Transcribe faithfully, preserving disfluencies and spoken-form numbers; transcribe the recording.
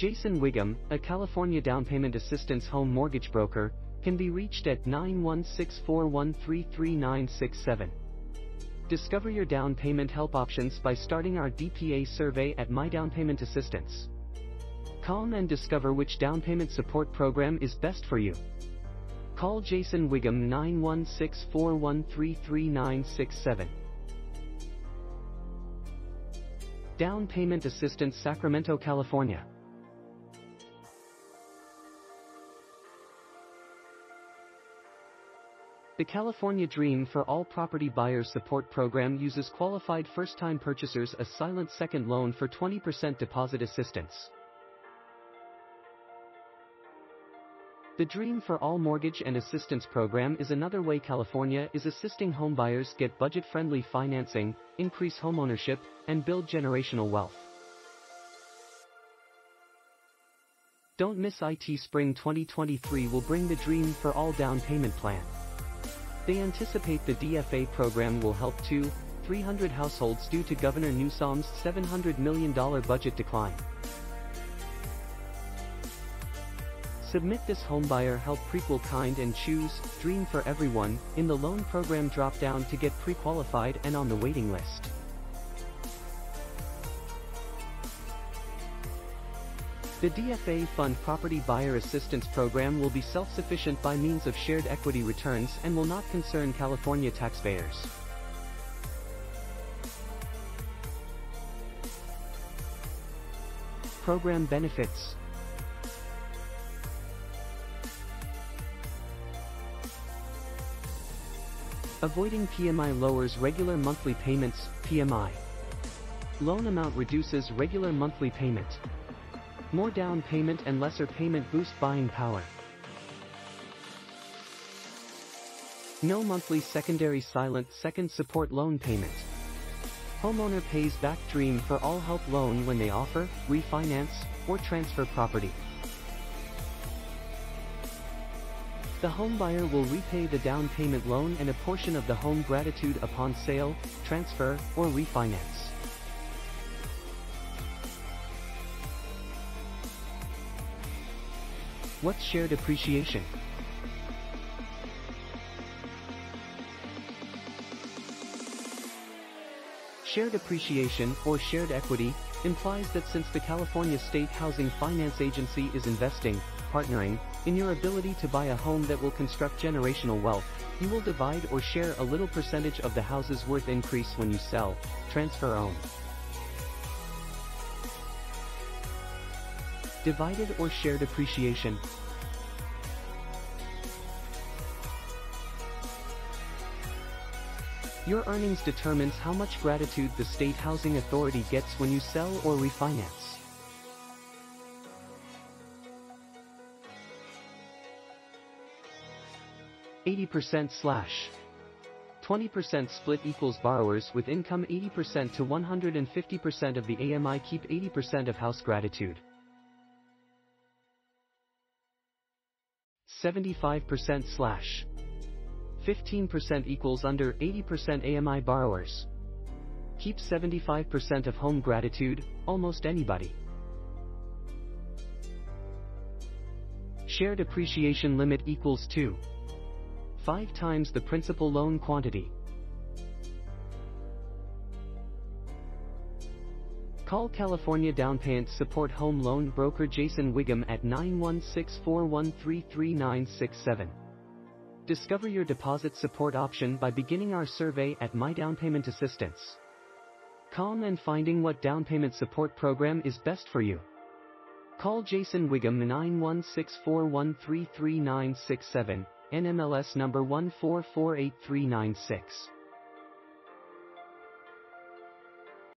Jason Whigham, a California down payment assistance home mortgage broker, can be reached at nine one six, four one three, three nine six seven. Discover your down payment help options by starting our D P A survey at My Down Payment Assistance. Call and discover which down payment support program is best for you. Call Jason Whigham nine one six, four one three, three nine six seven. Down Payment Assistance, Sacramento, California. The California Dream for All Property Buyers Support Program uses qualified first-time purchasers a silent second loan for twenty percent deposit assistance. The Dream for All Mortgage and Assistance Program is another way California is assisting homebuyers get budget-friendly financing, increase homeownership, and build generational wealth. Don't miss it. Spring twenty twenty-three will bring the Dream for All down payment plan. They anticipate the D F A program will help two thousand three hundred households due to Governor Newsom's seven hundred million dollar budget decline. Submit this homebuyer help prequel kind and choose Dream for Everyone in the loan program drop-down to get pre-qualified and on the waiting list. The D F A Fund Property Buyer Assistance Program will be self-sufficient by means of shared equity returns and will not concern California taxpayers. Program benefits. Avoiding P M I lowers regular monthly payments, P M I. Loan amount reduces regular monthly payment. More down payment and lesser payment boost buying power. No monthly secondary silent second support loan payment. Homeowner pays back Dream for All help loan when they offer, refinance, or transfer property. The homebuyer will repay the down payment loan and a portion of the home gratitude upon sale, transfer, or refinance. What's shared appreciation? Shared appreciation, or shared equity, implies that since the California State Housing Finance Agency is investing, partnering, in your ability to buy a home that will construct generational wealth, you will divide or share a little percentage of the house's worth increase when you sell, transfer, own. Divided or shared appreciation. Your earnings determines how much gratitude the State Housing Authority gets when you sell or refinance. eighty percent slash twenty percent split equals borrowers with income eighty percent to one hundred fifty percent of the A M I keep eighty percent of house gratitude. seventy-five percent slash fifteen percent equals under eighty percent A M I borrowers keep seventy-five percent of home gratitude, almost anybody. Shared appreciation limit equals two. five times the principal loan quantity. Call California Down Payment Support Home Loan Broker Jason Whigham at nine one six, four one three, three nine six seven. Discover your deposit support option by beginning our survey at My Down Payment Assistance. Call and finding what down payment support program is best for you. Call Jason Whigham nine one six, four one three, three nine six seven, N M L S number one four four eight three nine six.